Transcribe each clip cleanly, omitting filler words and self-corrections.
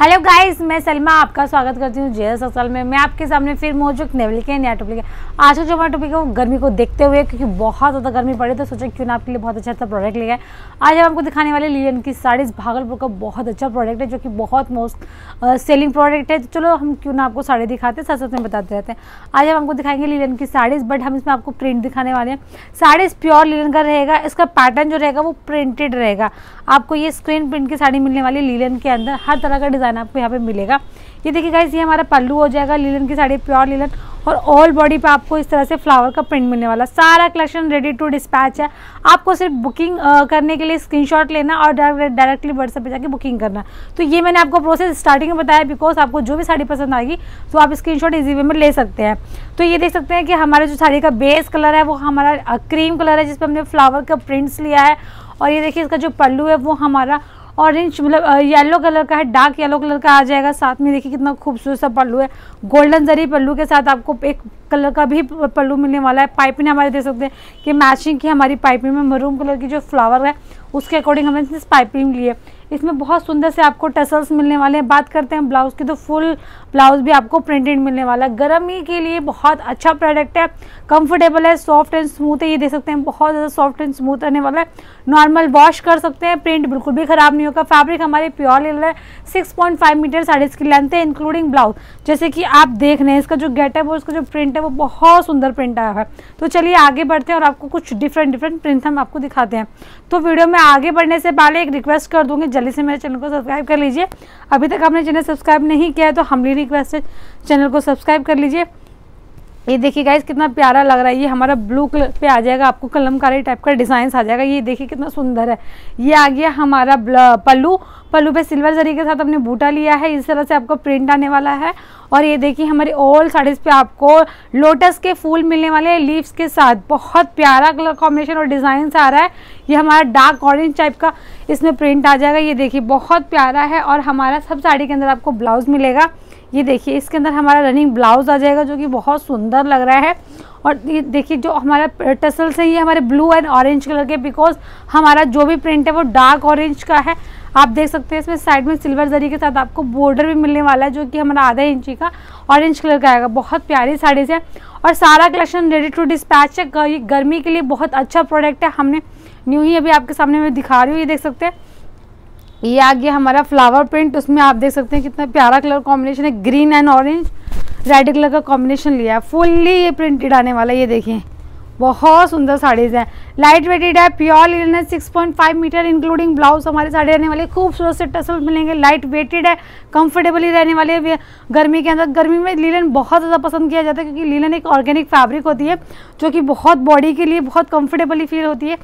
Hello guys, मैं सलमा आपका स्वागत करती हूँ जेएस एक्सेल में। मैं आपके सामने फिर मौजूद नवलिक है, नया टॉपिक है। आज का जो हमारा टॉपिक है वो गर्मी को देखते हुए, क्योंकि बहुत ज़्यादा गर्मी पड़ी तो सोचा क्यों ना आपके लिए बहुत अच्छा अच्छा प्रोडक्ट ले गए। आज हम आपको दिखाने वाले लीलन की साड़ीज़, भागलपुर का बहुत अच्छा प्रोडक्ट है जो कि बहुत मोस्ट सेलिंग प्रोडक्ट है। तो चलो हम क्यों ना आपको साड़ी दिखाते हैं, साथ साथ में बताते रहते हैं। आज हम आपको दिखाएंगे लीलन की साड़ीज़, बट हम इसमें आपको प्रिंट दिखाने वाले हैं। साड़ीज़ प्योर लीलन का रहेगा, इसका पैटर्न जो रहेगा वो प्रिंटेड रहेगा। आपको ये स्क्रीन प्रिंट की साड़ी मिलने वाली लीलन के अंदर, हर तरह का डिज़ाइन आपको यहाँ पे मिलेगा। ये देखिए गाइस, ये हमारा पल्लू हो जाएगा लीलन की साड़ी, प्योर लीलन, और ऑल बॉडी पे आपको इस तरह से फ्लावर का प्रिंट मिलने वाला। सारा कलेक्शन रेडी टू डिस्पैच है। आपको सिर्फ बुकिंग करने के लिए स्क्रीनशॉट लेना और डायरेक्टली व्हाट्सएप पे जाके बुकिंग करना। तो ये मैंने आपको प्रोसेस स्टार्टिंग में बताया, बिकॉज आपको जो भी साड़ी पसंद आएगी तो आप स्क्रीनशॉट इजी वे में ले सकते हैं। तो ये देख सकते हैं कि हमारे जो साड़ी का बेस कलर है वो हमारा क्रीम कलर है, जिसपे हमने फ्लावर का प्रिंट्स लिया है। और ये देखिए इसका जो पल्लू है वो हमारा ऑरेंज मतलब येलो कलर का है, डार्क येलो कलर का आ जाएगा। साथ में देखिए कितना खूबसूरत सा पल्लू है, गोल्डन जरी पल्लू के साथ आपको एक कलर का भी पल्लू मिलने वाला है। पाइपिंग हमारे दे सकते हैं कि मैचिंग की हमारी पाइपिंग में मरून कलर की जो फ्लावर है उसके अकॉर्डिंग हमने इस पाइपिंग ली है। इसमें बहुत सुंदर से आपको टसल्स मिलने वाले हैं। बात करते हैं ब्लाउज़ की, तो फुल ब्लाउज़ भी आपको प्रिंटेड मिलने वाला है। गर्मी के लिए बहुत अच्छा प्रोडक्ट है, कंफर्टेबल है, सॉफ्ट एंड स्मूथ है। ये देख सकते हैं बहुत ज़्यादा सॉफ्ट एंड स्मूथ रहने वाला है। नॉर्मल वॉश कर सकते हैं, प्रिंट बिल्कुल भी ख़राब नहीं होगा। फैब्रिक हमारे प्योर लीलन है। 6.5 मीटर साड़ीज़ की लेंथ है इंक्लूडिंग ब्लाउज। जैसे कि आप देख रहे हैं इसका जो गेटअप और उसका जो प्रिंट है वो बहुत सुंदर प्रिंट आया है। तो चलिए आगे बढ़ते हैं और आपको कुछ डिफरेंट प्रिंट हम आपको दिखाते हैं। तो वीडियो में आगे बढ़ने से पहले एक रिक्वेस्ट कर दूँगी, जल्दी से मेरे चैनल को सब्सक्राइब कर लीजिए। अभी तक आपने चैनल सब्सक्राइब नहीं किया है तो हमने रिक्वेस्ट है, चैनल को सब्सक्राइब कर लीजिए। ये देखिए गाइस कितना प्यारा लग रहा है। ये हमारा ब्लू कलर पे आ जाएगा, आपको कलमकारी टाइप का डिज़ाइन आ जाएगा। ये देखिए कितना सुंदर है। ये आ गया हमारा पल्लू पे सिल्वर जरी के साथ हमने बूटा लिया है। इस तरह से आपको प्रिंट आने वाला है। और ये देखिए हमारे ऑल साड़ीज़ पे आपको लोटस के फूल मिलने वाले हैं लीव्स के साथ। बहुत प्यारा कलर कॉम्बिनेशन और डिज़ाइन आ रहा है। ये हमारा डार्क ऑरेंज टाइप का इसमें प्रिंट आ जाएगा। ये देखिए बहुत प्यारा है। और हमारा सब साड़ी के अंदर आपको ब्लाउज़ मिलेगा। ये देखिए इसके अंदर हमारा रनिंग ब्लाउज़ आ जाएगा जो कि बहुत सुंदर लग रहा है। और ये देखिए जो हमारा टसल्स है ये हमारे ब्लू एंड ऑरेंज कलर के, बिकॉज हमारा जो भी प्रिंट है वो डार्क ऑरेंज का है। आप देख सकते हैं इसमें साइड में सिल्वर जरी के साथ आपको बॉर्डर भी मिलने वाला है जो कि हमारा आधा इंची का ऑरेंज कलर का आएगा। बहुत प्यारी साड़ीज़ है और सारा कलेक्शन रेडी टू डिस्पैच है। ये गर्मी के लिए बहुत अच्छा प्रोडक्ट है, हमने न्यू ही अभी आपके सामने मैं दिखा रही हूँ। ये देख सकते हैं ये आ गया हमारा फ्लावर प्रिंट, उसमें आप देख सकते हैं कितना प्यारा कलर कॉम्बिनेशन है। Green and orange red colour का कॉम्बिनेशन लिया है। फुल्ली ये प्रिंटेड आने वाला है। ये देखिए बहुत सुंदर साड़ीज़ हैं, लाइट वेटेड है, प्योर लीलन है। 6.5 मीटर इंक्लूडिंग ब्लाउज हमारी साड़ी रहने वाली है। खूबसूरत से टसल मिलेंगे, लाइट वेटेड है, कंफर्टेबली रहने वाली है। गर्मी के अंदर, गर्मी में लीलन बहुत ज़्यादा पसंद किया जाता है क्योंकि लीलन एक ऑर्गेनिक फैब्रिक होती है जो कि बहुत बॉडी के लिए बहुत कंफर्टेबली फील होती है।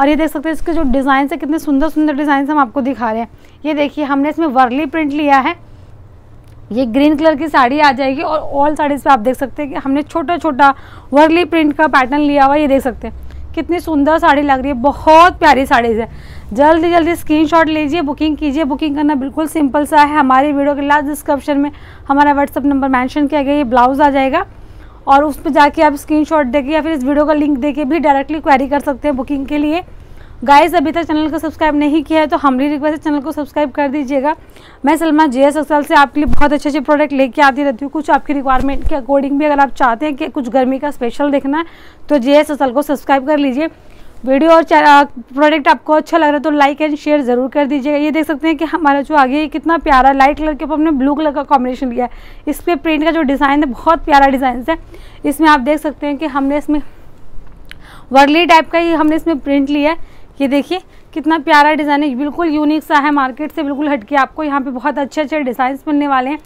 और ये देख सकते हैं इसके जो डिज़ाइन है कितने सुंदर सुंदर डिज़ाइन हम आपको दिखा रहे हैं। ये देखिए हमने इसमें वर्ली प्रिंट लिया है। ये ग्रीन कलर की साड़ी आ जाएगी और ऑल साड़ीज़ पे आप देख सकते हैं कि हमने छोटा छोटा वर्ली प्रिंट का पैटर्न लिया हुआ। ये देख सकते हैं कितनी सुंदर साड़ी लग रही है। बहुत प्यारी साड़ीज़ है, जल्दी जल्दी स्क्रीनशॉट लीजिए, बुकिंग कीजिए। बुकिंग करना बिल्कुल सिंपल सा है। हमारी वीडियो के लास्ट डिस्क्रिप्शन में हमारा व्हाट्सअप नंबर मैंशन किया गया। ये ब्लाउज़ आ जाएगा और उस पर जाके आप स्क्रीनशॉट देके या फिर इस वीडियो का लिंक देके भी डायरेक्टली क्वेरी कर सकते हैं बुकिंग के लिए। गाइस अभी तक चैनल को सब्सक्राइब नहीं किया है तो हमारी रिक्वेस्ट है चैनल को सब्सक्राइब कर दीजिएगा। मैं सलमा जेएस एक्सेल से आपके लिए बहुत अच्छे अच्छे प्रोडक्ट लेके आती रहती हूँ। कुछ आपकी रिक्वायरमेंट के अकॉर्डिंग भी अगर आप चाहते हैं कि कुछ गर्मी का स्पेशल देखना है तो जेएस एक्सेल को सब्सक्राइब कर लीजिए। वीडियो और प्रोडक्ट आपको अच्छा लग रहा है तो लाइक एंड शेयर ज़रूर कर दीजिएगा। ये देख सकते हैं कि हमारा जो आगे कितना प्यारा लाइट कलर के ऊपर हमने ब्लू कलर का कॉम्बिनेशन लिया है। इस पर प्रिंट का जो डिज़ाइन है बहुत प्यारा डिज़ाइन है। इसमें आप देख सकते हैं कि हमने इसमें वर्ली टाइप का ही हमने इसमें प्रिंट लिया है। ये देखिए कितना प्यारा डिज़ाइन है, बिल्कुल यूनिक सा है, मार्केट से बिल्कुल हटके। आपको यहाँ पे बहुत अच्छे अच्छे डिज़ाइन मिलने वाले हैं।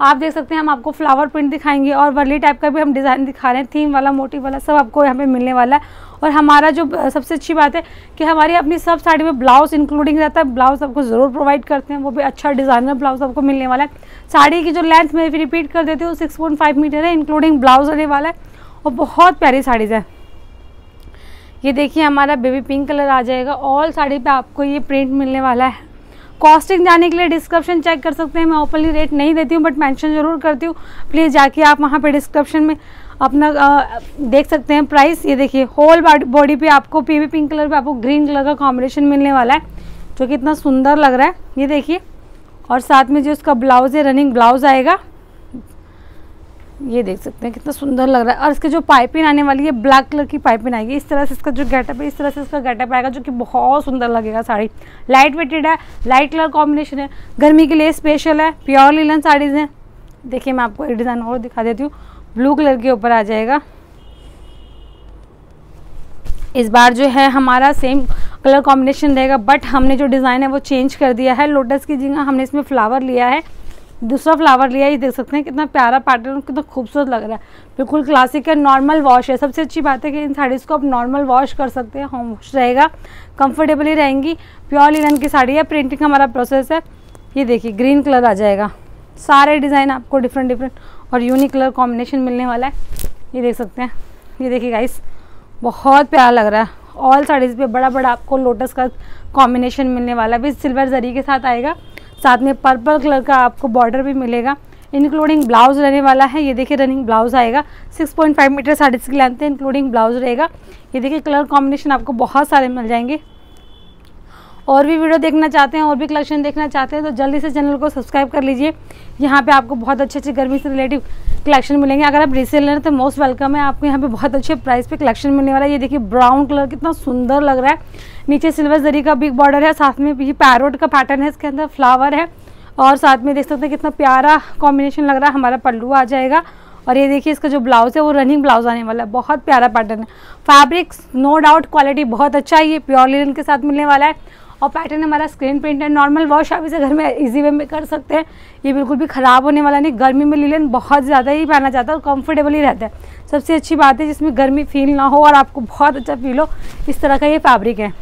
आप देख सकते हैं हम आपको फ्लावर प्रिंट दिखाएंगे और वर्ली टाइप का भी हम डिज़ाइन दिखा रहे हैं। थीम वाला, मोटिव वाला सब आपको यहाँ पे मिलने वाला है। और हमारा जो सबसे अच्छी बात है कि हमारी अपनी सब साड़ी में ब्लाउज़ इंक्लूडिंग रहता है। ब्लाउज़ आपको ज़रूर प्रोवाइड करते हैं, वो भी अच्छा डिज़ाइनर ब्लाउज़ आपको मिलने वाला है। साड़ी की जो लेंथ में फिर रिपीट कर देती हूँ 6.5 मीटर है इंक्लूडिंग ब्लाउज़ रहने वाला है। और बहुत प्यारी साड़ीज़ है। ये देखिए हमारा बेबी पिंक कलर आ जाएगा। ऑल साड़ी पे आपको ये प्रिंट मिलने वाला है। कॉस्टिंग जाने के लिए डिस्क्रिप्शन चेक कर सकते हैं। मैं ओपनली रेट नहीं देती हूँ बट मेंशन ज़रूर करती हूँ, प्लीज़ जाके आप वहाँ पे डिस्क्रिप्शन में अपना देख सकते हैं प्राइस। ये देखिए होल बॉडी पे आपको बेबी पिंक कलर पे आपको ग्रीन कलर का कॉम्बिनेशन मिलने वाला है जो कि इतना सुंदर लग रहा है। ये देखिए और साथ में जो उसका ब्लाउज़ है रनिंग ब्लाउज़ आएगा, ये देख सकते हैं कितना सुंदर लग रहा है। और इसके जो पाइपिंग आने वाली है ब्लैक कलर की पाइपिंग आएगी, इस तरह से इसका जो गेटअप है, इस तरह से इसका गेटअप आएगा जो कि बहुत सुंदर लगेगा। साड़ी लाइट वेटेड है, लाइट कलर कॉम्बिनेशन है, गर्मी के लिए स्पेशल है, प्योर लीलन साड़ीज़ हैं। देखिए मैं आपको एक डिज़ाइन और दिखा देती हूँ, ब्लू कलर के ऊपर आ जाएगा। इस बार जो है हमारा सेम कलर कॉम्बिनेशन रहेगा, बट हमने जो डिज़ाइन है वो चेंज कर दिया है। लोटस की जगह हमने इसमें फ्लावर लिया है, दूसरा फ्लावर लिया है। ये देख सकते हैं कितना प्यारा पैटर्न, कितना खूबसूरत लग रहा है, बिल्कुल क्लासिक है, नॉर्मल वॉश है। सबसे अच्छी बात है कि इन साड़ीज़ को आप नॉर्मल वॉश कर सकते हैं, होम वॉश रहेगा, कम्फर्टेबली रहेंगी। प्योर लिनन की साड़ी है, प्रिंटिंग हमारा प्रोसेस है। ये देखिए ग्रीन कलर आ जाएगा, सारे डिज़ाइन आपको डिफरेंट डिफरेंट और यूनिक कलर कॉम्बिनेशन मिलने वाला है। ये देख सकते हैं, ये देखिए गाइस बहुत प्यारा लग रहा है। ऑल साड़ीज़ पे बड़ा बड़ा आपको लोटस का कॉम्बिनेशन मिलने वाला है, भी सिल्वर जरी के साथ आएगा, साथ में पर्पल कलर का आपको बॉर्डर भी मिलेगा, इंक्लूडिंग ब्लाउज रहने वाला है। ये देखिए रनिंग ब्लाउज आएगा, 6.5 मीटर साड़ीज की लेंथ है, इंक्लूडिंग ब्लाउज रहेगा। ये देखिए कलर कॉम्बिनेशन आपको बहुत सारे मिल जाएंगे। और भी वीडियो देखना चाहते हैं, और भी कलेक्शन देखना चाहते हैं तो जल्दी से चैनल को सब्सक्राइब कर लीजिए। यहाँ पे आपको बहुत अच्छे अच्छे गर्मी से रिलेटिव कलेक्शन मिलेंगे। अगर आप रीसेल लेना तो मोस्ट वेलकम है, आपको यहाँ पे बहुत अच्छे प्राइस पे कलेक्शन मिलने वाला है। ये देखिए ब्राउन कलर कितना सुंदर लग रहा है, नीचे सिल्वर जरी का बिग बॉर्डर है, साथ में ये पैरोट का पैटर्न है, इसके अंदर फ्लावर है, और साथ में देख सकते हैं कितना प्यारा कॉम्बिनेशन लग रहा है। हमारा पल्लू आ जाएगा, और ये देखिए इसका जो ब्लाउज़ है वो रनिंग ब्लाउज़ आने वाला है, बहुत प्यारा पैटर्न है। फैब्रिक नो डाउट क्वालिटी बहुत अच्छा है, ये प्योर लिनन के साथ मिलने वाला है, और पैटर्न हमारा स्क्रीन प्रिंट है। नॉर्मल वॉश आप इसे घर में इजी वे में कर सकते हैं, ये बिल्कुल भी ख़राब होने वाला नहीं। गर्मी में लिनन बहुत ज़्यादा ही पहना जाता है और कंफर्टेबल ही रहता है। सबसे अच्छी बात है जिसमें गर्मी फील ना हो और आपको बहुत अच्छा फील हो, इस तरह का ये फैब्रिक है।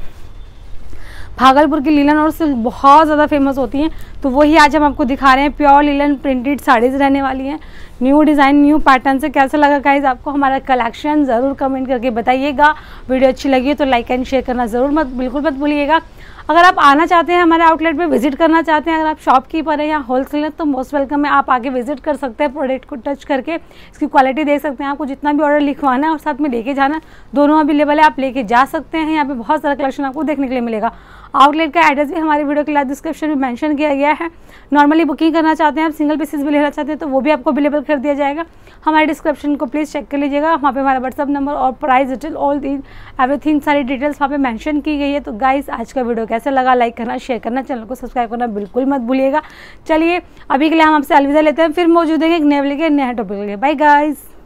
भागलपुर की लीलन और सिल्क बहुत ज़्यादा फेमस होती हैं, तो वही आज हम आपको दिखा रहे हैं। प्योर लीलन प्रिंटेड साड़ीज़ रहने वाली हैं, न्यू डिज़ाइन न्यू पैटर्न से। कैसा लगा गाइस आपको हमारा कलेक्शन, ज़रूर कमेंट करके बताइएगा। वीडियो अच्छी लगी है तो लाइक एंड शेयर करना ज़रूर बिल्कुल मत भूलिएगा। अगर आप आना चाहते हैं हमारे आउटलेट पे, विजिट करना चाहते हैं, अगर आप शॉपकीपर हैं या होलसेलर हैं तो मोस्ट वेलकम है, आप आगे विजिट कर सकते हैं, प्रोडक्ट को टच करके इसकी क्वालिटी देख सकते हैं। आपको जितना भी ऑर्डर लिखवाना है और साथ में लेके जाना, दोनों अवेलेबल है, आप लेके जा सकते हैं। यहाँ पे बहुत सारा कलेक्शन आपको देखने के लिए मिलेगा। आउटलेट का एड्रेस भी हमारे वीडियो के लास्ट डिस्क्रिप्शन में मैंशन किया गया है। नॉर्मली बुकिंग करना चाहते हैं आप, सिंगल पीसेज भी लेना चाहते हैं तो वो भी आपको अवेलेबल कर दिया जाएगा। हमारे डिस्क्रिप्शन को प्लीज़ चेक कर लीजिएगा, वहाँ पे हमारा व्हाट्सअप नंबर और price detail all the everything सारी डिटेल्स वहाँ पे मेंशन की गई है। तो गाइस आज का वीडियो कैसा लगा, लाइक करना, शेयर करना, चैनल को सब्सक्राइब करना बिल्कुल मत भूलिएगा। चलिए अभी के लिए हम आपसे अलविदा लेते हैं, फिर मौजूद होंगे एक नए टॉपिक के लिए। Bye guys.